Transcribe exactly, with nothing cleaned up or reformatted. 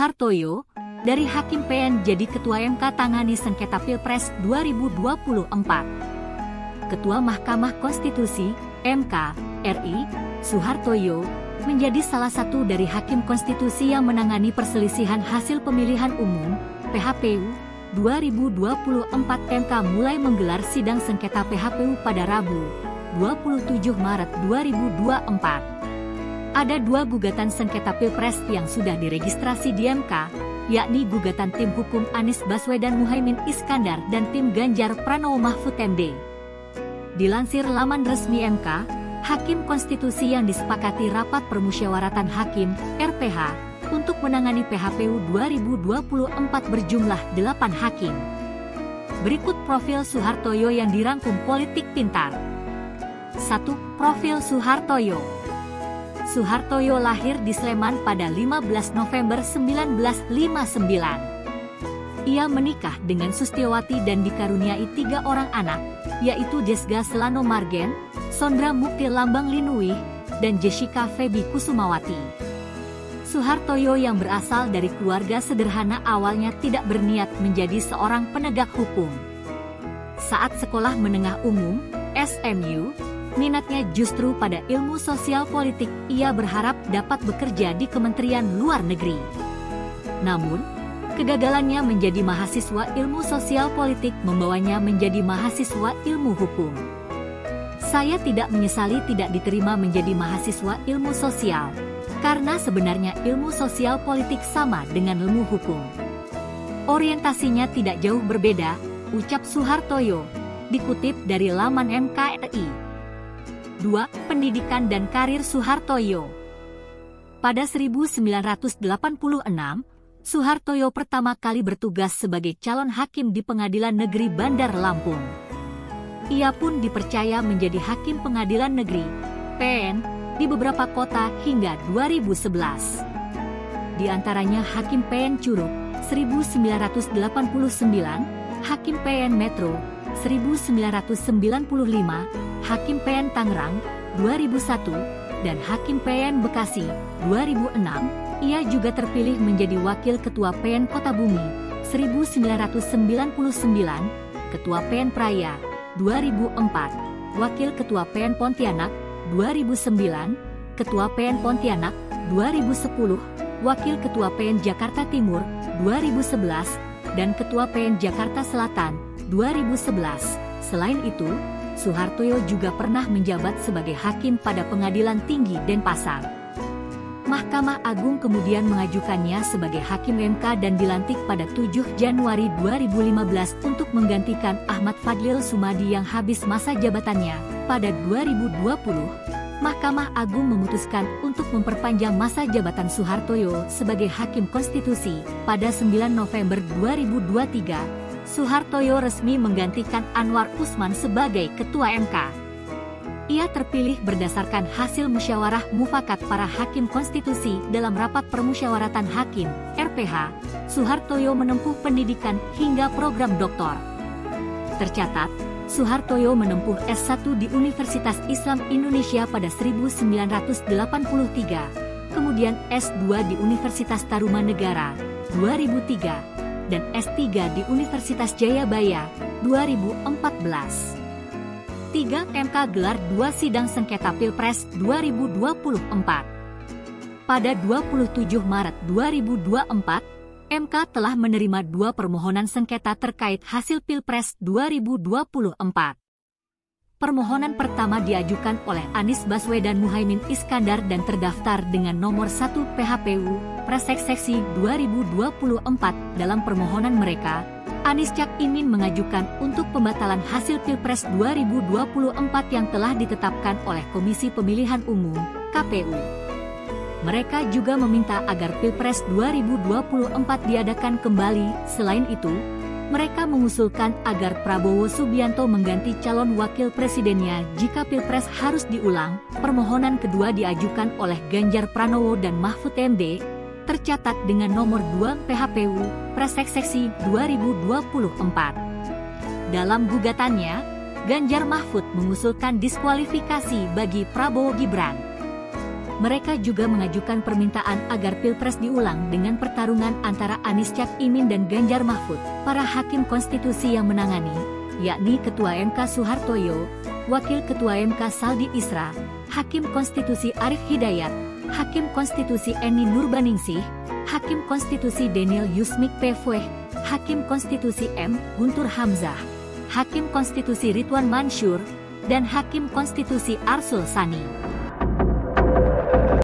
Suhartoyo, dari Hakim P N jadi Ketua M K tangani sengketa Pilpres dua ribu dua puluh empat. Ketua Mahkamah Konstitusi, M K, R I, Suhartoyo, menjadi salah satu dari Hakim Konstitusi yang menangani perselisihan hasil pemilihan umum, P H P U, dua ribu dua puluh empat. M K mulai menggelar sidang sengketa P H P U pada Rabu, dua puluh tujuh Maret dua ribu dua puluh empat. Ada dua gugatan sengketa Pilpres yang sudah diregistrasi di M K, yakni gugatan tim hukum Anies Baswedan Muhaimin Iskandar dan tim Ganjar Pranowo Mahfud M D. Dilansir laman resmi M K, Hakim Konstitusi yang disepakati Rapat Permusyawaratan Hakim, R P H, untuk menangani P H P U dua ribu dua puluh empat berjumlah delapan hakim. Berikut profil Suhartoyo yang dirangkum Politik Pintar. satu. Profil Suhartoyo. Suhartoyo lahir di Sleman pada lima belas November seribu sembilan ratus lima puluh sembilan. Ia menikah dengan Sustiyawati dan dikaruniai tiga orang anak, yaitu Jesga Selano Margen, Sondra Mukti Lambang Linuih, dan Jessica Febi Kusumawati. Suhartoyo yang berasal dari keluarga sederhana awalnya tidak berniat menjadi seorang penegak hukum. Saat sekolah menengah umum, S M U, minatnya justru pada ilmu sosial politik. Ia berharap dapat bekerja di Kementerian Luar Negeri. Namun, kegagalannya menjadi mahasiswa ilmu sosial politik membawanya menjadi mahasiswa ilmu hukum. Saya tidak menyesali tidak diterima menjadi mahasiswa ilmu sosial, karena sebenarnya ilmu sosial politik sama dengan ilmu hukum. Orientasinya tidak jauh berbeda, ucap Suhartoyo, dikutip dari laman M K R I. dua. Pendidikan dan karir Suhartoyo. Pada seribu sembilan ratus delapan puluh enam, Suhartoyo pertama kali bertugas sebagai calon hakim di Pengadilan Negeri Bandar Lampung. Ia pun dipercaya menjadi hakim Pengadilan Negeri, P N, di beberapa kota hingga dua ribu sebelas. Di antaranya Hakim P N Curug, seribu sembilan ratus delapan puluh sembilan, Hakim P N Metro, seribu sembilan ratus sembilan puluh lima, Hakim P N Tangerang, dua ribu satu, dan Hakim P N Bekasi, dua ribu enam, ia juga terpilih menjadi Wakil Ketua P N Kota Bumi, seribu sembilan ratus sembilan puluh sembilan, Ketua P N Praya, dua ribu empat, Wakil Ketua P N Pontianak, dua ribu sembilan, Ketua P N Pontianak, dua ribu sepuluh, Wakil Ketua P N Jakarta Timur, dua ribu sebelas, dan Ketua P N Jakarta Selatan, dua ribu sebelas. Selain itu, Suhartoyo juga pernah menjabat sebagai hakim pada Pengadilan Tinggi Denpasar. Mahkamah Agung kemudian mengajukannya sebagai hakim M K dan dilantik pada tujuh Januari dua ribu lima belas untuk menggantikan Ahmad Fadlil Sumadi yang habis masa jabatannya. Pada dua ribu dua puluh, Mahkamah Agung memutuskan untuk memperpanjang masa jabatan Suhartoyo sebagai hakim konstitusi. Pada sembilan November dua ribu dua puluh tiga, Suhartoyo resmi menggantikan Anwar Usman sebagai Ketua M K. Ia terpilih berdasarkan hasil musyawarah mufakat para hakim konstitusi dalam rapat permusyawaratan hakim, R P H. Suhartoyo menempuh pendidikan hingga program doktor. Tercatat, Suhartoyo menempuh S satu di Universitas Islam Indonesia pada seribu sembilan ratus delapan puluh tiga, kemudian S dua di Universitas Tarumanegara, dua ribu tiga. Dan S tiga di Universitas Jayabaya, dua ribu empat belas. tiga. M K gelar dua sidang sengketa Pilpres dua ribu dua puluh empat. Pada dua puluh tujuh Maret dua ribu dua puluh empat, M K telah menerima dua permohonan sengketa terkait hasil Pilpres dua ribu dua puluh empat. Permohonan pertama diajukan oleh Anies Baswedan Muhaimin Iskandar dan terdaftar dengan nomor satu P H P U, Presek Seksi dua ribu dua puluh empat. Dalam permohonan mereka, Anies Cak Imin mengajukan untuk pembatalan hasil Pilpres dua ribu dua puluh empat yang telah ditetapkan oleh Komisi Pemilihan Umum, K P U. Mereka juga meminta agar Pilpres dua ribu dua puluh empat diadakan kembali. Selain itu, mereka mengusulkan agar Prabowo Subianto mengganti calon wakil presidennya jika Pilpres harus diulang. Permohonan kedua diajukan oleh Ganjar Pranowo dan Mahfud M D, tercatat dengan nomor dua P H P U, Presek Seksi dua ribu dua puluh empat. Dalam gugatannya, Ganjar Mahfud mengusulkan diskualifikasi bagi Prabowo Gibran. Mereka juga mengajukan permintaan agar Pilpres diulang dengan pertarungan antara Anies Cak Imin dan Ganjar Mahfud. Para hakim konstitusi yang menangani, yakni Ketua M K Suhartoyo, Wakil Ketua M K Saldi Isra, Hakim Konstitusi Arief Hidayat, Hakim Konstitusi Eni Nurbaningsih, Hakim Konstitusi Daniel Yusmik Pfeuwe, Hakim Konstitusi M. Guntur Hamzah, Hakim Konstitusi Ridwan Mansyur, dan Hakim Konstitusi Arsul Sani.